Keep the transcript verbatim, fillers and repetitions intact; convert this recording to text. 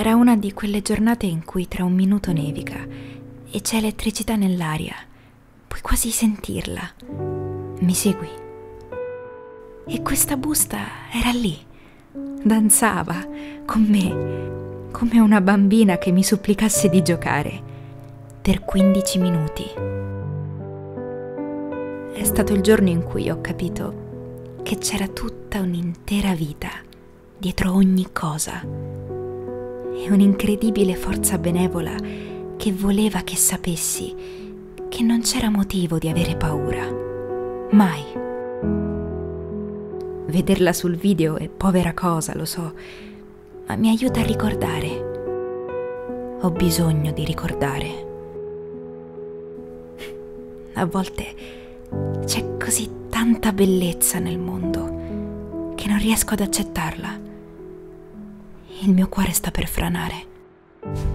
Era una di quelle giornate in cui tra un minuto nevica e c'è elettricità nell'aria. Puoi quasi sentirla. Mi segui? E questa busta era lì. Danzava con me, come una bambina che mi supplicasse di giocare, per quindici minuti. È stato il giorno in cui ho capito che c'era tutta un'intera vita dietro ogni cosa. E un'incredibile forza benevola che voleva che sapessi che non c'era motivo di avere paura. Mai. Vederla sul video è povera cosa, lo so, ma mi aiuta a ricordare. Ho bisogno di ricordare. A volte c'è così tanta bellezza nel mondo che non riesco ad accettarla. Il mio cuore sta per franare.